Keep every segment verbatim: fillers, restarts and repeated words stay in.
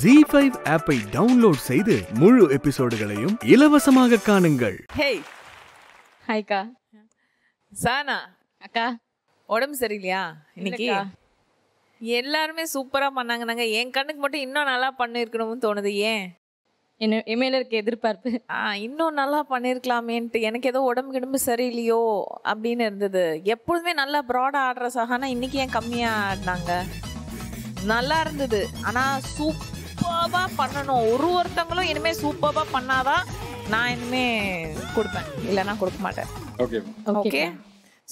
Z five app ஐ download செய்து முழு எபிசோடுகளையும் இலவசமாக காணுங்கள். Hey. Hi அக்கா. சானா அக்கா, உடம்பு சரியில்லையா இன்னைக்கு? எல்லாரும் சூப்பரா பண்ணாங்க. நாங்க என் கண்ணுக்கு மட்டும் இன்னும் நல்லா பண்ணிருக்கணும்னு தோணுது. ஏன்? என்ன இமெயில இருக்க எதிர்பார்ப்பு. ஆ, இன்னும் நல்லா பண்ணிருக்கலாமேன்னு எனக்கு ஏதோ உடம்பு கிடம்பு சரியில்லையோ அப்படின்னு இருந்தது. எப்பொழுதுமே நல்லா broad ஆடுற சானா இன்னைக்கு ஏன் கம்மியா ஆடுனாங்க? நல்லா இருந்தது, ஆனா சூப்பர்வா பண்ணணும். ஒரு ஒருத்தங்களும் இனிமே சூப்பர்வா பண்ணாதான் நான் இனிமே கொடுப்பேன், இல்லைன்னா கொடுக்க மாட்டேன். Okay okay.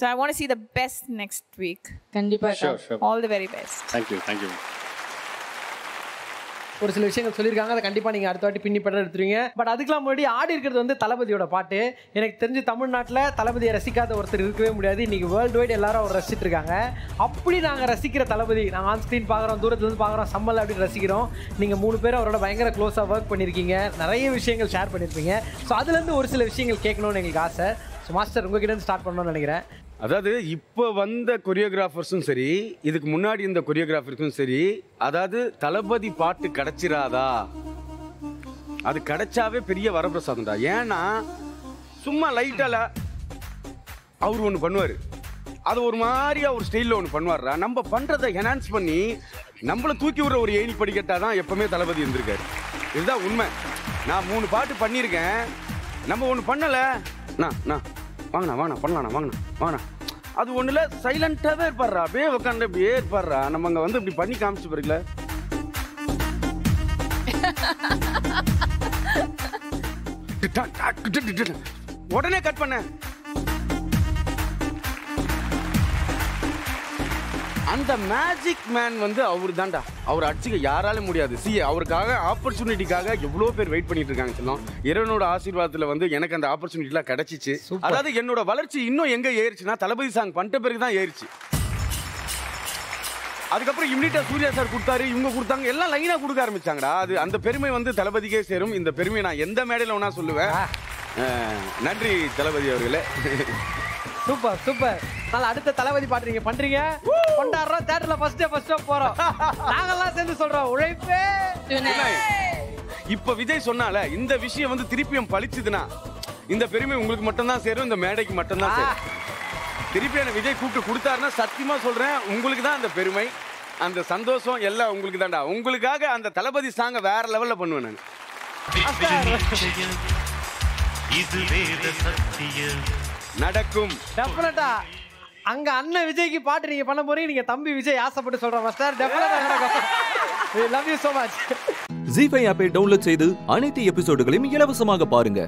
So I want to see the best next week. கண்டிப்பா. Sure, sure. All the very best. Thank you, thank you. ஒரு சில விஷயங்கள் சொல்லியிருக்காங்க, அதை கண்டிப்பாக நீங்கள் அடுத்த வாட்டி பின்னி படம் எடுத்துருவீங்க. பட் அதுக்கெல்லாம் முன்னாடி ஆடி இருக்கிறது வந்து தளபதியோட பாட்டு. எனக்கு தெரிஞ்சு தமிழ்நாட்டில் தளபதியை ரசிக்காத ஒருத்தர் இருக்கவே முடியாது. இன்றைக்கி வேர்ல்டு வைட் எல்லாரும் அவர் ரசிச்சுட்டு இருக்காங்க. அப்படி நாங்கள் ரசிக்கிற தளபதி, நாங்கள் ஆன் ஸ்க்ரீன் பார்க்குறோம், தூரத்துலேருந்து பார்க்குறோம், சம்மலில் அப்படின்னு ரசிக்கிறோம். நீங்கள் மூணு பேரும் அவரோட பயங்கர க்ளோஸாக ஒர்க் பண்ணியிருக்கீங்க, நிறைய விஷயங்கள் ஷேர் பண்ணியிருப்பீங்க. ஸோ அதுலேருந்து ஒரு சில விஷயங்கள் கேட்கணும்னு எங்களுக்கு ஆசை. ஸோ மாஸ்டர் உங்ககிட்டேருந்து ஸ்டார்ட் பண்ணணும்னு நினைக்கிறேன். அதாவது இப்போ வந்த கொரியோகிராஃபர்ஸும் சரி, இதுக்கு முன்னாடி இந்த கொரியோகிராஃபருக்கும் சரி, அதாவது தளபதி பாட்டு கிடைச்சிடாதா? அது கிடைச்சாவே பெரிய வரப்பிரசாதம் தான். ஏன்னா சும்மா லைட்டால அவர் ஒன்று பண்ணுவார், அது ஒரு மாதிரியா ஒரு ஸ்டைலில் ஒன்று பண்ணுவார்ரா. நம்ம பண்ணுறதை என்ஹான்ஸ் பண்ணி நம்மளை தூக்கி விடுற ஒரு ஏணி படிக்கட்டாக தான் எப்பவுமே தளபதி இருந்திருக்காரு. இதுதான் உண்மை. நான் மூணு பாட்டு பண்ணியிருக்கேன், நம்ம ஒன்று பண்ணலை, நான் வாங்கண்ணா வாங்கண்ணா பண்ணலாண்ணா வாங்கண்ணா வாங்கண்ணா அது ஒன்றுல சைலண்ட்டாகவே இருப்பார்றா, அப்படியே உட்காந்து அப்படியே இருப்பார்றா. நம்ம அங்கே வந்து இப்படி பண்ணி காமிச்சு பாருங்கள. உடனே கட் பண்ண அந்த மேஜிக் மேன் வந்து அவரு தான்டா. அவர் அடிச்சுக்க யாராலும் முடியாது. சி, அவருக்காக ஆப்பர்ச்சுனிட்டிக்காக எவ்வளோ பேர் வெயிட் பண்ணிட்டு இருக்காங்க. சொல்லலாம் இறைவனோட ஆசீர்வாதத்தில் வந்து எனக்கு அந்த ஆப்பர்ச்சுனிட்டிலாம் கிடைச்சிச்சு. அதாவது என்னோட வளர்ச்சி இன்னும் எங்கே ஏறிச்சுன்னா, தளபதி சாங் பண்ணிட்ட பிறகு தான் ஏறிச்சு. அதுக்கப்புறம் இம்மிடியா சூர்யா சார் கொடுத்தாரு, இவங்க கொடுத்தாங்க, எல்லாம் லைனாக கொடுக்க ஆரம்பிச்சாங்கடா. அது அந்த பெருமை வந்து தளபதிக்கே சேரும். இந்த பெருமையை நான் எந்த மேடையில் வேணா சொல்லுவேன். நன்றி தளபதி அவர்களே. Super super. நல்லா அடுத்த தளபதி பாட்டு நீங்க பண்றீங்க, கொண்டாடுறோம், தியேட்டர்ல ஃபர்ஸ்ட் டே ஃபர்ஸ்ட் ஷோ போறோம், நாங்கெல்லாம் சேர்ந்து சொல்றோம் உழைப்பே. இப்ப விஜய் சொன்னால இந்த விஷயம் வந்து திருப்பியும் பழிச்சுதுன்னா இந்த பெருமை உங்களுக்கு மட்டும்தான் சேரும், இந்த மேடைக்கு மட்டும்தான் சேரும். திருப்பி என்ன விஜய் கூப்பிட்டு கொடுத்தாருன்னா சத்தியமா சொல்றேன், உங்களுக்கு தான் அந்த பெருமை, அந்த சந்தோஷம் எல்லாம் உங்களுக்கு தான்டா. உங்களுக்காக அந்த தளபதி சாங்க வேற லெவல்ல பண்ணுவேன் நான். நடக்கும் டெஃபினட்டா. அங்க அண்ணன் விஜய்க்கு பாட்டு நீங்க பண்ண போறீங்க, நீங்க தம்பி விஜய் ஆசைப்பட்டு சொல்ற மாஸ்டர். டெஃபினட்டா நடக்கும். We love you so much. ZEE five app-ஐ டவுன்லோட் செய்து அனைத்து எபிசோடுகளையும் இலவசமாக பாருங்க.